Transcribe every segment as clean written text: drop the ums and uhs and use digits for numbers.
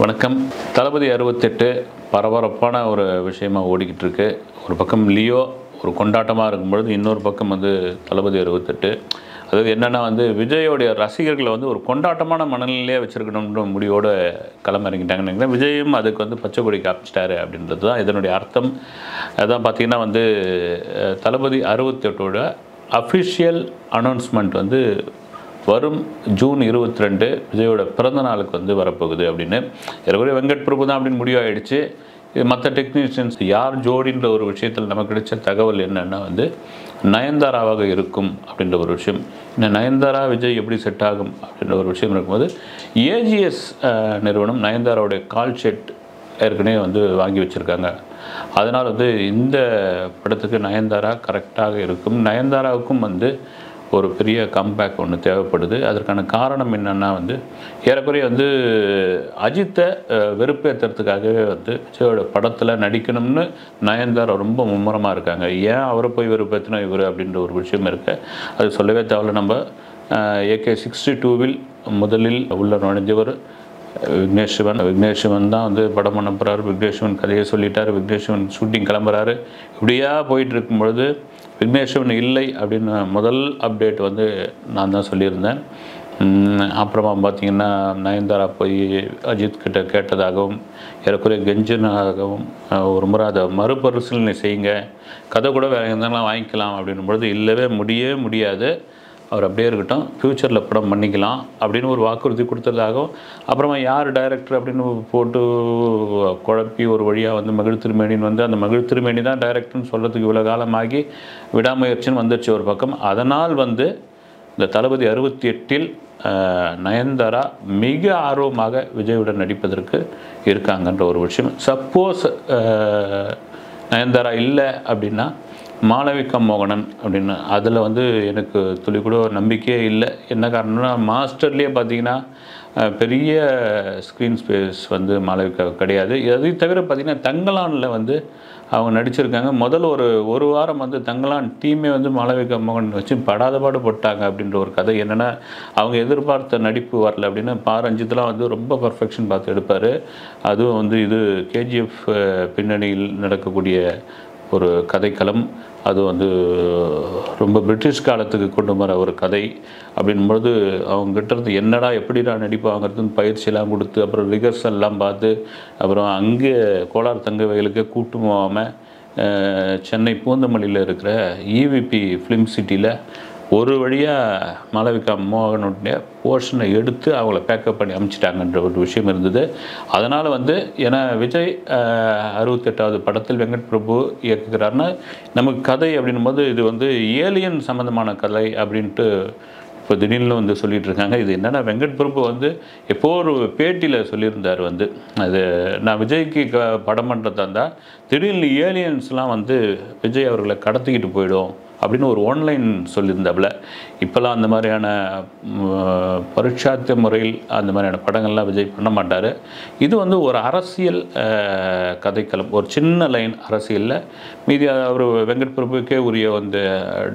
வணக்கம். தளபதி 68 பரபரப்பான ஒரு விஷயமா ஓடிக்கிட்டு இருக்கு. ஒரு பக்கம் லியோ ஒரு கொண்டாட்டமாக இருக்கும்பொழுது இன்னொரு பக்கம் வந்து தளபதி 68. அதாவது என்னென்னா வந்து விஜயோடைய ரசிகர்களை வந்து ஒரு கொண்டாட்டமான மனநிலையாக வச்சுருக்கணும்ன்ற முடிவோடு களமிறங்கிட்டாங்கன்னு நினைக்கிறேன். விஜயும் அதுக்கு வந்து பச்சை கொடி காப்பிச்சிட்டாரு அப்படின்றது தான் இதனுடைய அர்த்தம். அதான் பார்த்திங்கன்னா வந்து தளபதி 68ஓட அஃபிஷியல் அனௌன்ஸ்மெண்ட் வந்து வரும் ஜூன் 22 விஜயோட பிறந்த நாளுக்கு வந்து வரப்போகுது அப்படின்னு ஏற்கனவே வெங்கட் பிரபு தான் அப்படின்னு முடிவாயிடுச்சு. இது மற்ற டெக்னீஷியன்ஸ் யார் ஜோடின்ற ஒரு விஷயத்தில் நமக்கு கிடைச்ச தகவல் என்னென்னா வந்து நயன்தாராவாக இருக்கும் அப்படின்ற ஒரு விஷயம். இன்னும் நயன்தாரா விஜய் எப்படி செட் ஆகும் அப்படின்ற ஒரு விஷயம் இருக்கும்போது ஏஜிஎஸ் நிறுவனம் நயன்தாராவுடைய கால் ஷெட் ஏற்கனவே வந்து வாங்கி வச்சுருக்காங்க. அதனால் வந்து இந்த படத்துக்கு நயன்தாரா கரெக்டாக இருக்கும். நயன்தாராவுக்கும் வந்து ஒரு பெரிய கம்பேக் ஒன்று தேவைப்படுது. அதற்கான காரணம் என்னென்னா வந்து ஏறக்குறைய வந்து அஜித்தை வெறுப்பேற்றுறதுக்காகவே வந்து விஜயோட படத்தில் நடிக்கணும்னு நயன்தாரா ரொம்ப மும்முரமாக இருக்காங்க. ஏன் அவரை போய் வெறுப்பேற்றினா இவர் அப்படின்ற ஒரு விஷயம் இருக்குது. அது சொல்லவே தேவையில்ல. நம்ம AK 62வில் முதலில் உள்ள நுழைஞ்சவர் விக்னேஷ்வரன் தான் வந்து படம் பண்ண போகிறாரு. விக்னேஷ்வரன் கதையை சொல்லிட்டார். விக்னேஷ்வரன் ஷூட்டிங் கிளம்புறாரு. இப்படியா போயிட்டு இருக்கும்பொழுது விக்னேஷ்வரன் இல்லை அப்படின்னு முதல் அப்டேட் வந்து நான் தான் சொல்லியிருந்தேன். அப்புறமா பார்த்திங்கன்னா நயன்தாரா போய் அஜித் கிட்ட கேட்டதாகவும் ஏறக்குறைய கெஞ்சனாகவும் ஒரு முறை அதை மறுபரிசீலனை செய்யுங்க, கதை கூட வேறு இருந்தாலும் வாங்கிக்கலாம் அப்படின்னும்பொழுது இல்லவே முடியாது, அவர் அப்படியே இருக்கட்டும், ஃப்யூச்சரில் படம் பண்ணிக்கலாம் அப்படின்னு ஒரு வாக்குறுதி கொடுத்ததாகவும் அப்புறமா யார் டைரக்டர் அப்படின்னு போட்டு குழப்பி ஒரு வழியாக வந்து மகிழ்திருமேனின்னு வந்து அந்த மகிழ்திருமேனி தான் டைரக்டர்னு சொல்கிறதுக்கு இவ்வளோ காலமாகி விடாமுயற்சின்னு வந்துடுச்சு ஒரு பக்கம். அதனால் வந்து இந்த தளபதி 68ல் நயன்தாரா மிக ஆர்வமாக விஜயுடன் நடிப்பதற்கு இருக்காங்கன்ற ஒரு விஷயம். சப்போஸ் நயன்தாரா இல்லை அப்படின்னா மாளவிகா மோகனன் அப்படின்னு அதில் வந்து எனக்கு துளி கூட நம்பிக்கையே இல்லை. என்ன காரணம்னா மாஸ்டர்லேயே பார்த்திங்கன்னா பெரிய ஸ்க்ரீன் ஸ்பேஸ் வந்து மாளவிகா கிடையாது. இதை தவிர பார்த்திங்கன்னா தங்கலானில் வந்து அவங்க நடிச்சிருக்காங்க. முதல்ல ஒரு வாரம் வந்து தங்கலான் டீமே வந்து மாளவிகா மோகன் வச்சு படாதபாடு போட்டாங்க அப்படின்ற ஒரு கதை. என்னென்னா அவங்க எதிர்பார்த்த நடிப்பு வரல அப்படின்னா பாரஞ்சித்தெலாம் வந்து ரொம்ப பர்ஃபெக்ஷன் பார்த்து எடுப்பார். அதுவும் வந்து இது KGF பின்னணியில் நடக்கக்கூடிய ஒரு கதைக்களம். அது வந்து ரொம்ப பிரிட்டிஷ் காலத்துக்கு கொண்டு வர ஒரு கதை அப்படின்பொழுது அவங்ககிட்ட இருந்து என்னடா எப்படிடா நடிப்பாங்கிறதுன்னு பயிற்சியெல்லாம் கொடுத்து அப்புறம் ரிகர்சல்லாம் பார்த்து அப்புறம் அங்கே கோலார் தங்க வயலுக்கு கூட்டு போகாமல் சென்னை பூந்தமல்லியில் இருக்கிற EVP ஃபிலிம் சிட்டியில் ஒரு வழியாக மாளவிகா மோகனுடைய போர்ஷனை எடுத்து அவங்கள பேக்கப் பண்ணி அனுப்பிச்சிட்டாங்கன்ற ஒரு விஷயம் இருந்தது. அதனால் வந்து ஏன்னா விஜய் 68வது படத்தில் வெங்கட் பிரபு இயக்குகிறாருன்னா நமக்கு கதை அப்படின்போது இது வந்து ஏலியன் சம்மந்தமான கதை அப்படின்ட்டு இப்போ திடீர்னு வந்து சொல்லிகிட்டு இருக்காங்க. இது என்னென்னா வெங்கட் பிரபு வந்து எப்போ ஒரு பேட்டியில் சொல்லியிருந்தார் வந்து அது நான் விஜய்க்கு படம் பண்ணுறதா இருந்தால் திடீர்னு ஏலியன்ஸ்லாம் வந்து விஜய் அவர்களை கடத்திக்கிட்டு போயிடும் அப்படின்னு ஒரு ஆன்லைன் சொல்லியிருந்தாப்புல. இப்போல்லாம் அந்த மாதிரியான பரீட்சார்த்த முறையில் அந்த மாதிரியான படங்கள்லாம் விஜய் பண்ண மாட்டார். இது வந்து ஒரு அரசியல் கதைக்களம், ஒரு சின்ன லைன் அரசியலில் மீதி அவர் வெங்கட் பிரபுக்கே உரிய அந்த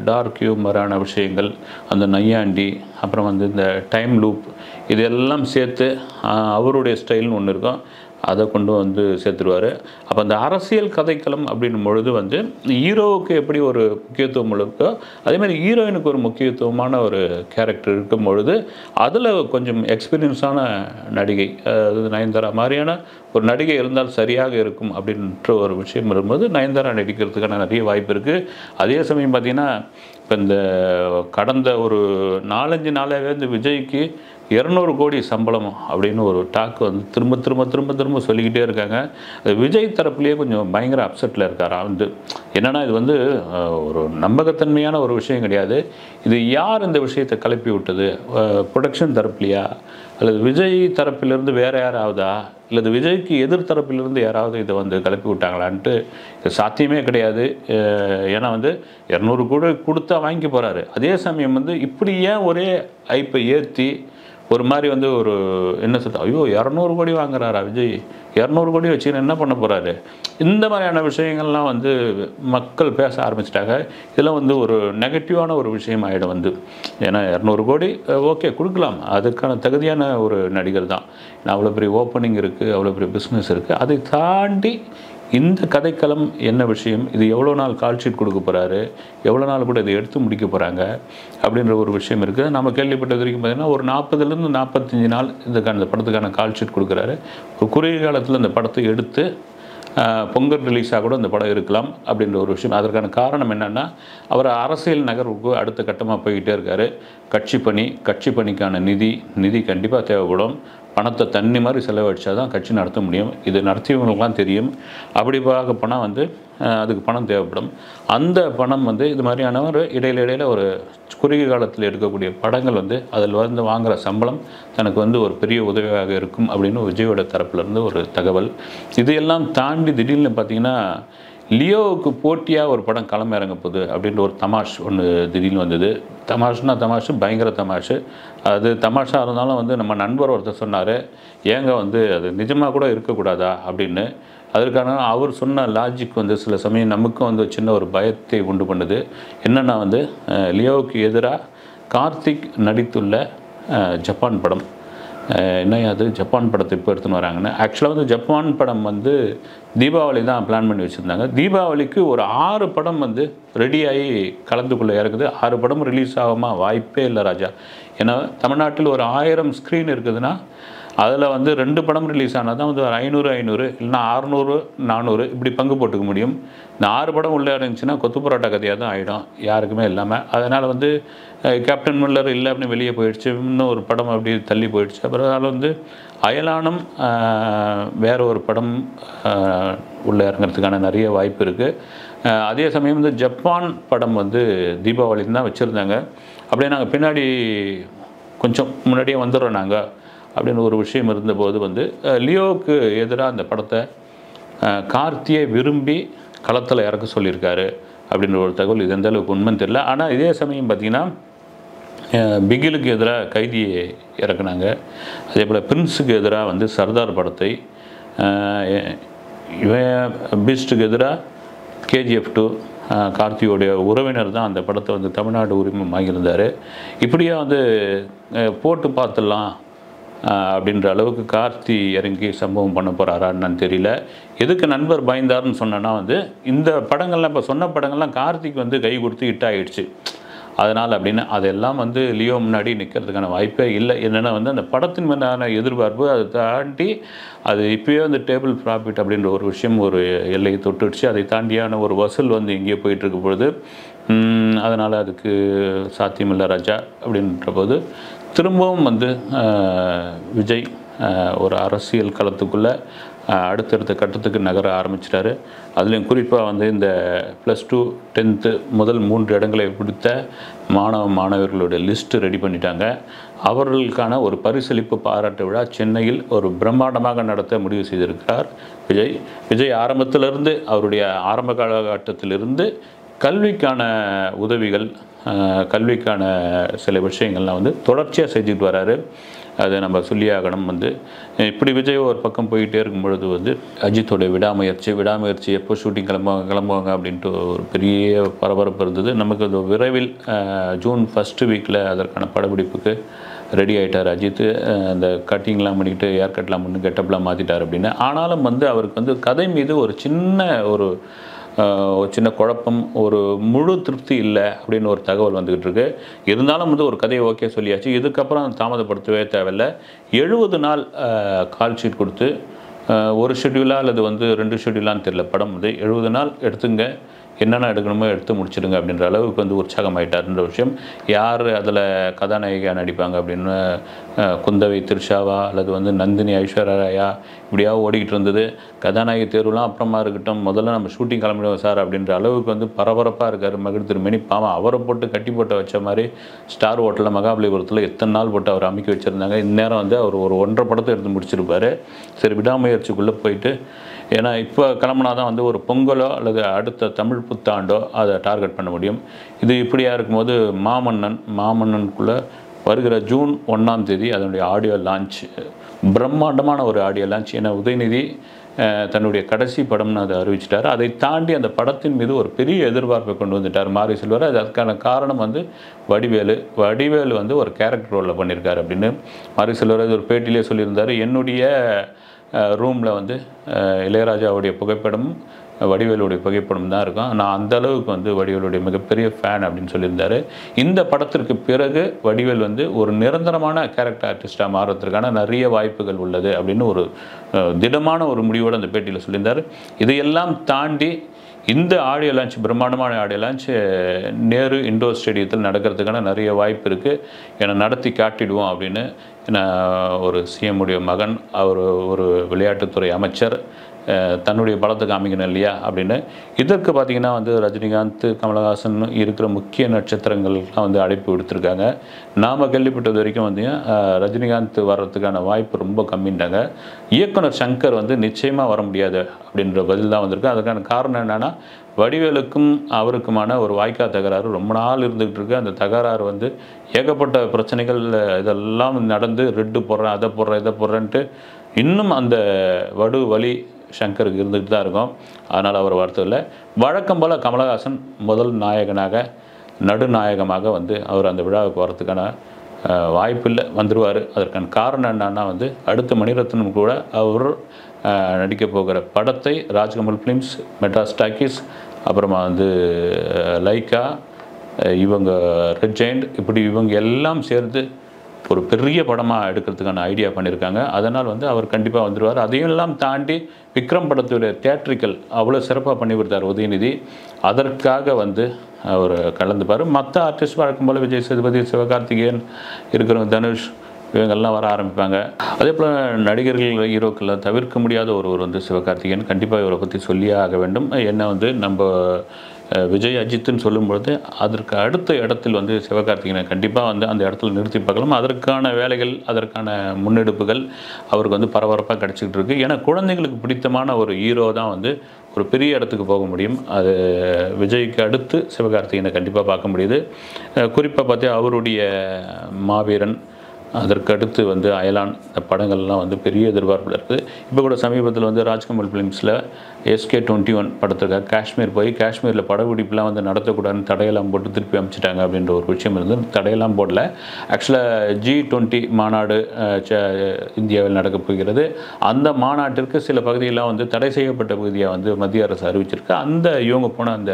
டார்க் ஹியூமரான விஷயங்கள், அந்த நையாண்டி, அப்புறம் வந்து இந்த டைம் லூப், இதெல்லாம் சேர்த்து அவருடைய ஸ்டைல்னு ஒன்று இருக்கும், அதை கொண்டு வந்து சேர்த்துருவார். அப்போ அந்த அரசியல் கதைக்களம் அப்படின்னும் பொழுது வந்து ஹீரோவுக்கு எப்படி ஒரு முக்கியத்துவம் இருக்கோ அதேமாதிரி ஹீரோயினுக்கு ஒரு முக்கியத்துவமான ஒரு கேரக்டர் இருக்கும் பொழுது அதில் கொஞ்சம் எக்ஸ்பீரியன்ஸான நடிகை, அதாவது நயன்தாரா மாதிரியான ஒரு நடிகை இருந்தால் சரியாக இருக்கும் அப்படின்ற ஒரு விஷயம் வரும்போது நயன்தாரா நடிக்கிறதுக்கான நிறைய வாய்ப்பு இருக்குது. அதே சமயம் பார்த்திங்கன்னா இப்போ இந்த கடந்த ஒரு 4-5 நாளாகவே இந்த விஜய்க்கு 200 கோடி சம்பளம் அப்படின்னு ஒரு டாக் வந்து திரும்ப சொல்லிக்கிட்டே இருக்காங்க. விஜய் தரப்புலேயே கொஞ்சம் பயங்கர அப்செட்டில் இருக்காரா வந்து என்னென்னா இது வந்து ஒரு நம்பகத்தன்மையான ஒரு விஷயம் கிடையாது. இது யார் இந்த விஷயத்தை கிளப்பி விட்டது, ப்ரொடக்ஷன் தரப்புலையா அல்லது விஜய் தரப்பிலிருந்து வேறு யாராவதா இல்லை விஜய்க்கு எதிர்த்தரப்பிலிருந்து யாராவது இதை வந்து கிளப்பி விட்டாங்களான்ட்டு இது சாத்தியமே கிடையாது. ஏன்னா வந்து 200 கோடி கொடுத்தா வாங்கி போகிறாரு. அதே சமயம் வந்து இப்படி ஏன் ஒரே ஐப்பை ஏற்றி ஒரு மாதிரி வந்து ஒரு என்ன சொல்றது ஐயோ 200 கோடி வாங்குறாரா விஜய் 200 கோடி வச்சு என்ன பண்ண போறாரு இந்த மாதிரியான விஷயங்கள்லாம் வந்து மக்கள் பேச ஆரம்பிச்சிட்டாங்க இதெல்லாம் வந்து ஒரு நெகட்டிவான ஒரு விஷயம் ஆயிடும் வந்து ஏனா 200 கோடி ஓகே கொடுக்கலாம் அதற்கான தகுதியான ஒரு நடிகர் தான் அவ்வளவு பெரிய ஓபனிங் இருக்கு அவ்வளவு பெரிய பிசினஸ் இருக்கு அதை தாண்டி இந்த கதைக்களம் என்ன விஷயம் இது எவ்வளவு நாள் கால் ஷீட் கொடுக்க போறாரு எவ்வளவு நாள் கூட இத எடுத்து முடிக்க போறாங்க அப்படிங்கற ஒரு விஷயம் இருக்கு நாம கேள்விப்பட்டது வரைக்கும் பார்த்தீங்கன்னா ஒரு 40 ல இருந்து 45 நாள் இந்த படத்துக்கான கால் ஷீட் கொடுக்கறாரு ஒரு குறுகிய காலத்துல இந்த படத்தை எடுத்து பொங்கல் ரிலீஸா கூட இந்த படம் இருக்கலாம் அப்படிங்கற ஒரு விஷயம் அதற்கான காரணம் என்னன்னா அவர் அரசியல் நகர்வுக்கு அடுத்த கட்டமா போயிட்டே இருக்காரு கட்சி பணிக்கான நிதி கண்டிப்பா தேவைப்படும் பணத்தை தண்ணி மாதிரி செலவழிச்சா தான் கட்சி நடத்த முடியும் இது நடத்தியவங்களுக்குலாம் தெரியும் அப்படி பார்க்க பணம் வந்து அதுக்கு பணம் தேவைப்படும் அந்த பணம் வந்து இது மாதிரியான ஒரு இடையில ஒரு குறுகிய காலத்துல எடுக்கக்கூடிய படங்கள் வந்து அதில் வந்து வாங்குற சம்பளம் தனக்கு வந்து ஒரு பெரிய உதவியாக இருக்கும் அப்படினு விஜயோட தரப்புல இருந்து ஒரு தகவல் இதையெல்லாம் தாண்டி திடீர்னு பாத்தீங்கன்னா லியோவுக்கு போட்டியா ஒரு படம் களம் இறங்க போகுது அப்படின்ற ஒரு தமாஷ் ஒன்று திடீர்னு வந்தது தமாஷ்னா தமாஷு பயங்கர தமாஷு அது தமாஷாக இருந்தாலும் வந்து நம்ம நண்பர் ஒருத்தர் சொன்னார் ஏங்க வந்து அது நிஜமாக கூட இருக்கக்கூடாதா அப்படின்னு அதற்கான அவர் சொன்ன லாஜிக் வந்து சில சமயம் நமக்கும் வந்து சின்ன ஒரு பயத்தை உண்டு பண்ணுது என்னன்னா வந்து லியோவுக்கு எதிராக கார்த்திக் நடித்துள்ள ஜப்பான் படம் என்ன அது ஜப்பான் படத்தை இப்போ எடுத்துன்னு வராங்கன்னா ஆக்சுவலாக வந்து ஜப்பான் படம் வந்து தீபாவளி தான் பிளான் பண்ணி வச்சுருந்தாங்க தீபாவளிக்கு ஒரு 6 படம் வந்து ரெடியாகி கலந்துக்குள்ளே இருக்குது 6 படம் ரிலீஸ் ஆகுமா வாய்ப்பே இல்லை ராஜா ஏன்னா தமிழ்நாட்டில் ஒரு 1000 ஸ்க்ரீன் இருக்குதுன்னா அதில் வந்து 2 படம் ரிலீஸ் ஆனால் தான் வந்து 500 இல்லைன்னா 600 400 இப்படி பங்கு போட்டுக்க முடியும் இந்த 6 படம் உள்ளே இருந்துச்சுன்னா கொத்து புரோட்டா கதையாக தான் ஆகிடும் யாருக்குமே இல்லாமல் அதனால் வந்து கேப்டன் மில்லர் இல்லை அப்படின்னு வெளியே போயிடுச்சு இன்னும் ஒரு படம் அப்படி தள்ளி போயிடுச்சு அப்புறம் அதில் வந்து அயலானம் வேற ஒரு படம் உள்ளே இறங்கிறதுக்கான நிறைய வாய்ப்பு இருக்குது அதே சமயம் வந்து ஜப்பான் படம் வந்து தீபாவளின்னு தான் வச்சுருந்தாங்க அப்படியே நாங்கள் பின்னாடி கொஞ்சம் முன்னாடியே வந்துடுறோம் நாங்கள் அப்படின ஒரு விஷயம் இருந்தபோது வந்து லியோக்கு எதிராக அந்த படத்தை கார்த்தியை விரும்பி களத்துல இறக்க சொல்லியிருக்காரு அப்படின ஒரு தகவல் இது எந்த அளவுக்கு உண்மைன்னு தெரியல ஆனால் இதே சமயம் பார்த்தீங்கன்னா பிகிலுக்கு எதிராக கைதியை இறக்குனாங்க அதே போல் பிரின்ஸுக்கு எதிராக வந்து சர்தார் படத்தை பீஸ்டுக்கு எதிராக KGF 2 கார்த்தியோடைய உறவினர் தான் அந்த படத்தை வந்து தமிழ்நாடு உரிமம் வாங்கியிருந்தார் இப்படியே வந்து போட்டு பார்த்துடலாம் அப்படின்ற அளவுக்கு கார்த்தி இறங்கி சம்பவம் பண்ண போறாரான்னு தெரியல எதுக்கு நண்பர் பயந்தார்னு சொன்னனா வந்து இந்த படங்கள்லாம் இப்போ சொன்ன படங்கள்லாம் கார்த்திக் வந்து கை கொடுத்து ஹிட் ஆயிடுச்சு அதனால் அப்படின்னு அதெல்லாம் வந்து லியோ முன்னாடி நிற்கிறதுக்கான வாய்ப்பே இல்லை என்னென்னா வந்து அந்த படத்தின் மீதான எதிர்பார்ப்பு அதை தாண்டி அது இப்போயே வந்து டேபிள் ப்ராஃபிட் அப்படின்ற ஒரு விஷயம் ஒரு எல்லையை தொட்டுடுச்சு அதை தாண்டியான ஒரு வசூல் வந்து இங்கே போயிட்டுருக்க பொழுது அதனால் அதுக்கு சாத்தியமில்லை ராஜா அப்படின்ற போது திரும்பவும் வந்து விஜய் ஒரு அரசியல் களத்துக்குள்ளே அடுத்தடுத்த கட்டத்துக்கு நகர ஆரம்பிச்சிட்டாரு அதுலேயும் குறிப்பாக வந்து இந்த +2 10th முதல் 3 இடங்களை பிடித்த மாணவ மாணவர்களுடைய லிஸ்ட் ரெடி பண்ணிட்டாங்க அவர்களுக்கான ஒரு பரிசளிப்பு பாராட்டு விழா சென்னையில் ஒரு பிரம்மாண்டமாக நடத்த முடிவு செய்திருக்கிறார் விஜய் ஆரம்பத்திலிருந்து அவருடைய ஆரம்ப காலகட்டத்திலிருந்து கல்விக்கான உதவிகள் கல்விக்கான சில விஷயங்கள்லாம் வந்து தொடர்ச்சியாக செஞ்சுட்டு வராரு அதை நம்ம சொல்லியாகணும் வந்து இப்படி விஜய் ஒரு பக்கம் போயிட்டே இருக்கும் பொழுது வந்து அஜித்தோட விடாமுயற்சி எப்போ ஷூட்டிங் கிளம்புவாங்க அப்படின்ட்டு ஒரு பெரிய பரபரப்பு இருந்தது நமக்கு அது விரைவில் June 1st வீக்கில் அதற்கான படப்பிடிப்புக்கு ரெடி ஆகிட்டார் அஜித் அந்த கட்டிங்லாம் பண்ணிக்கிட்டு ஹேர் கட்லாம் பண்ணி கெட்டப்லாம் மாற்றிட்டார் அப்படின்னு ஆனாலும் வந்து அவருக்கு வந்து கதை மீது ஒரு சின்ன குழப்பம் ஒரு முழு திருப்தி இல்லை அப்படின்னு ஒரு தகவல் வந்துகிட்டு இருக்கு இருந்தாலும் வந்து ஒரு கதையை ஓகே சொல்லியாச்சு இதுக்கப்புறம் தாமதப்படுத்தவே தேவையில்லை 70 நாள் கால் ஷீட் கொடுத்து ஒரு ஷெட்யூலா அல்லது வந்து 2 ஷெட்யூலான்னு தெரியல படம் வந்து 70 நாள் எடுத்துங்க என்னென்ன எடுக்கணுமோ எடுத்து முடிச்சிடுங்க அப்படின்ற அளவுக்கு வந்து உற்சாகமாயிட்டாருன்ற விஷயம் யார் அதில் கதாநாயகியாக நடிப்பாங்க அப்படின்னு குந்தவை திருஷாவா அல்லது வந்து நந்தினி ஐஸ்வர்யா இப்படியா ஓடிக்கிட்டு இருந்தது கதாநாயகி தேர்வுலாம் அப்புறமா இருக்கட்டும் முதல்ல நம்ம ஷூட்டிங் கிளம்பிடுவோம் சார் அப்படின்ற அளவுக்கு வந்து பரபரப்பாக இருக்கார் மகிழ் திருமணி பாவம் அவரை போட்டு கட்டி போட்ட வச்ச மாதிரி ஸ்டார் ஹோட்டலில் மகாபலிபுரத்தில் எத்தனை நாள் போட்டு அவர் அமைக்க வச்சுருந்தாங்க இந்நேரம் வந்து அவர் ஒரு 1.5 படத்தை எடுத்து முடிச்சிருப்பாரு சரி விடாமுயற்சிக்குள்ளே போயிட்டு ஏன்னா இப்போ கிளம்புனா தான் வந்து ஒரு பொங்கலோ அல்லது அடுத்த தமிழ் புத்தாண்டோ அதை டார்கெட் பண்ண முடியும் இது இப்படியாக இருக்கும்போது மாமன்னன் மாமன்னனுக்குள்ளே வருகிற ஜூன் 1ஆம் தேதி அதனுடைய ஆடியோ லான்ச், பிரம்மாண்டமான ஒரு ஆடியோ லான்ச். ஏன்னா உதயநிதி தன்னுடைய கடைசி படம்னு அதை அறிவிச்சிட்டார். அதை தாண்டி அந்த படத்தின் மீது ஒரு பெரிய எதிர்பார்ப்பை கொண்டு வந்துட்டார் மாரி செல்வர். அதற்கான காரணம் வந்து வடிவேலு வந்து ஒரு கேரக்டர் ரோலில் பண்ணியிருக்காரு அப்படின்னு மாரி செல்வர் ஒரு பேட்டியிலே சொல்லியிருந்தார். என்னுடைய ரூமில் வந்து இளையராஜாவுடைய புகைப்படமும் வடிவேலுடைய புகைப்படம் தான் இருக்கும், நான் அந்தளவுக்கு வந்து வடிவேலுடைய மிகப்பெரிய ஃபேன் அப்படின்னு சொல்லியிருந்தார். இந்த படத்திற்கு பிறகு வடிவேல் வந்து ஒரு நிரந்தரமான கேரக்டர் ஆர்டிஸ்டாக மாறுவதற்கான நிறைய வாய்ப்புகள் உள்ளது அப்படின்னு ஒரு திடமான ஒரு முடிவோடு அந்த பேட்டியில் சொல்லியிருந்தார். இதையெல்லாம் தாண்டி இந்த ஆடியோ லான்ச், பிரம்மாண்டமான ஆடியோ லான்ச் நேரு இண்டோர் ஸ்டேடியத்தில் நடக்கிறதுக்கான நிறைய வாய்ப்பு இருக்குது, ஏன்னா நடத்தி காட்டிடுவோம் அப்படின்னு ஒரு சிஎம் உடைய மகன், அவர் ஒரு விளையாட்டுத்துறை அமைச்சர், தன்னுடைய பலத்தை காமிக்கணும் இல்லையா அப்படின்னு. இதற்கு பார்த்திங்கன்னா வந்து ரஜினிகாந்த், கமலஹாசன் இருக்கிற முக்கிய நட்சத்திரங்கள்லாம் வந்து அழைப்பு விடுத்திருக்காங்க. நாம் கேள்விப்பட்டது வரைக்கும் வந்து ரஜினிகாந்த் வர்றதுக்கான வாய்ப்பு ரொம்ப கம்மின்றாங்க. இயக்குனர் சங்கர் வந்து நிச்சயமாக வர முடியாது அப்படின்ற பதில் தான் வந்திருக்கு. அதுக்கான காரணம் என்னென்னா, வடிவேலுக்கும் அவருக்குமான ஒரு வாய்க்கால் தகராறு ரொம்ப நாள் இருந்துகிட்டு இருக்கு. அந்த தகராறு வந்து ஏகப்பட்ட பிரச்சனைகள் இதெல்லாம் நடந்து ரெட்டு போடுறேன், அதை போடுறேன், இதை போடுறேன்ட்டு இன்னும் அந்த வடு வலி சங்கருக்கு இருந்துகிட்டு தான் இருக்கும். அதனால் அவர் வருத்தமில்லை. வழக்கம் போல் கமலஹாசன் முதல் நாயகனாக, நடுநாயகமாக வந்து அவர் அந்த விழாவுக்கு வரத்துக்கான வாய்ப்பு இல்லை, வந்துடுவார். அதற்கான காரணம் என்னன்னா வந்து அடுத்த மணிரத்னம் கூட அவர் நடிக்க போகிற படத்தை ராஜ்கமல் ஃபிலிம்ஸ், மெட்ராஸ் டாக்கீஸ், அப்புறமா வந்து லைக்கா, இவங்க ரெட் ஜெயண்ட், இப்படி இவங்க எல்லாம் சேர்ந்து ஒரு பெரிய படமாக எடுக்கிறதுக்கான ஐடியா பண்ணியிருக்காங்க. அதனால் வந்து அவர் கண்டிப்பாக வந்துடுவார். அதையெல்லாம் தாண்டி விக்ரம் படத்துடைய தியேட்ரிக்கல் அவ்வளோ சிறப்பாக பண்ணி கொடுத்தார் உதயநிதி, அதற்காக வந்து அவர் கலந்துப்பார். மற்ற ஆர்டிஸ்ட் வழக்கம் போல் விஜய் சேதுபதி, சிவகார்த்திகேயன் இருக்கிற தனுஷ், இவங்கள்லாம் வர ஆரம்பிப்பாங்க. அதே போல் நடிகர்கள், ஹீரோக்களை தவிர்க்க முடியாத ஒருவர் வந்து சிவகார்த்திகேயன். கண்டிப்பாக இவரை பற்றி சொல்லியே ஆக வேண்டும். என்ன வந்து நம்ம விஜய் அஜித்துன்னு சொல்லும்பொழுது அதற்கு அடுத்த இடத்தில் வந்து சிவகார்த்திகேயனை கண்டிப்பாக வந்து அந்த இடத்துல நிறுத்தி பார்க்கலாம். அதற்கான வேலைகள், அதற்கான முன்னெடுப்புகள் அவருக்கு வந்து பரபரப்பாக கிடச்சிக்கிட்டு இருக்குது. ஏன்னா குழந்தைங்களுக்கு பிடித்தமான ஒரு ஹீரோ தான் வந்து ஒரு பெரிய இடத்துக்கு போக முடியும். அது விஜய்க்கு அடுத்து சிவகார்த்திகேயனை கண்டிப்பாக பார்க்க முடியுது. குறிப்பாக பார்த்தா அவருடைய மாவீரன், அதற்கடுத்து வந்து அயலான், இந்த படங்கள்லாம் வந்து பெரிய எதிர்பார்ப்பில் இருக்குது. இப்போ கூட சமீபத்தில் வந்து ராஜ்கமல் ஃபிலிம்ஸில் SK 21 படத்திற்காக காஷ்மீர் போய், காஷ்மீரில் படப்பிடிப்புலாம் வந்து நடத்தக்கூடாதுன்னு தடையெல்லாம் போட்டு திருப்பி அமைச்சிட்டாங்க அப்படின்ற ஒரு விஷயம் இருந்து தடையெல்லாம் போடல. ஆக்சுவலாக G20 மாநாடு இந்தியாவில் நடக்க போகிறது. அந்த மாநாட்டிற்கு சில பகுதியெல்லாம் வந்து தடை செய்யப்பட்ட பகுதியாக வந்து மத்திய அரசு அறிவிச்சிருக்கு. அந்த இவங்க போன அந்த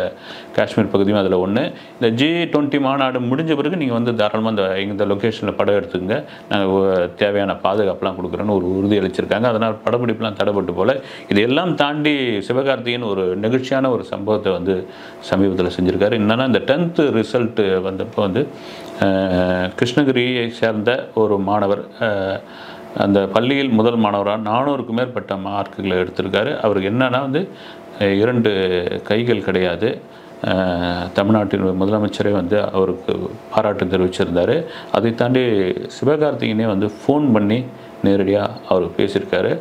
காஷ்மீர் பகுதியும் அதில் ஒன்று. இந்த G20 மாநாடு முடிஞ்ச பிறகு நீங்கள் வந்து தாராளமாக இந்த லொக்கேஷனில் படம் எடுத்துக்கங்க, நாங்கள் தேவையான பாதுகாப்புலாம் கொடுக்குறோன்னு ஒரு உறுதி அளிச்சிருக்காங்க. அதனால் படப்பிடிப்புலாம் தடைப்பட்டு போல. இதையெல்லாம் தாண்டி சிவகார்த்திகேயன் ஒரு நெகிழ்ச்சியான ஒரு சம்பவத்தை வந்து சமீபத்தில் செஞ்சுருக்காரு. என்னென்னா, இந்த 10th ரிசல்ட்டு வந்தப்போ வந்து கிருஷ்ணகிரியை சேர்ந்த ஒரு மாணவர், அந்த பள்ளியில் முதல் மாணவராக 400க்கும் மேற்பட்ட மார்க்குகளை எடுத்திருக்காரு. அவருக்கு என்னென்னா வந்து 2 கைகள் கிடையாது. தமிழ்நாட்டின் முதலமைச்சரே வந்து அவருக்கு பாராட்டு தெரிவிச்சிருந்தார். அதை தாண்டி சிவகார்த்திகேயனே வந்து ஃபோன் பண்ணி நேரடியாக அவர் பேசியிருக்காரு.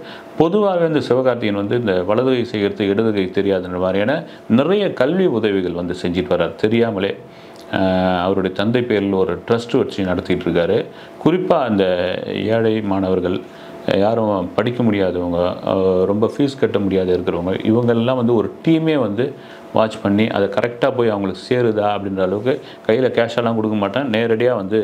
பொதுவாகவே இந்த சிவகார்த்திகேயன் வந்து இந்த வலது கை செய்கிறது இடது கை தெரியாதுன்ற மாதிரியான நிறைய கல்வி உதவிகள் வந்து செஞ்சுட்டு வர்றார் தெரியாமலே. அவருடைய தந்தை பேரில் ஒரு ட்ரஸ்ட் வச்சு நடத்திட்டு இருக்காரு. குறிப்பாக அந்த ஏழை மாணவர்கள், யாரும் படிக்க முடியாதவங்க, ரொம்ப ஃபீஸ் கட்ட முடியாத இருக்கிறவங்க, இவங்கெல்லாம் வந்து ஒரு டீமே வந்து வாட்ச் பண்ணி அதை கரெக்டாக போய் அவங்களுக்கு சேருதா அப்படின்ற அளவுக்கு கையில் கேஷெல்லாம் கொடுக்க மாட்டேன், நேரடியாக வந்து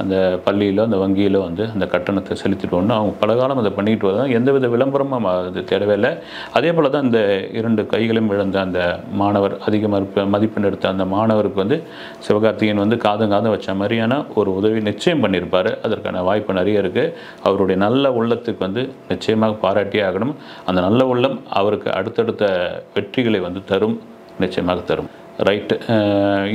அந்த பள்ளியில், அந்த வங்கியில் வந்து அந்த கட்டணத்தை செலுத்திட்டு ஒன்று அவங்க பலகாலம் அதை பண்ணிக்கிட்டு வரதான். எந்தவித விளம்பரமும் அது தேவையில்லை. அதே போல் தான் இந்த 2 கைகளும் இழந்த அந்த மாணவர், அதிக மதிப்பெண் எடுத்த அந்த மாணவருக்கு வந்து சிவகார்த்திகேயன் வந்து காதம் வச்ச மாதிரியான ஒரு உதவி நிச்சயம் பண்ணியிருப்பார். அதற்கான வாய்ப்பு நிறைய இருக்குது. அவருடைய நல்ல உள்ளத்துக்கு வந்து நிச்சயமாக பாராட்டியே ஆகணும். அந்த நல்ல உள்ளம் அவருக்கு அடுத்தடுத்த வெற்றிகளை வந்து தரும், நிச்சயமாக தரும். ரைட்டு,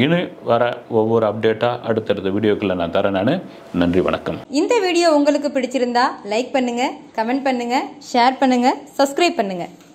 இனி வர ஒவ்வொரு அப்டேட்டாக அடுத்தடுத்த வீடியோக்களை நான் தரேன். நான் நன்றி, வணக்கம். இந்த வீடியோ உங்களுக்கு பிடிச்சிருந்தா லைக் பண்ணுங்கள், கமெண்ட் பண்ணுங்கள், ஷேர் பண்ணுங்கள், சப்ஸ்கிரைப் பண்ணுங்கள்.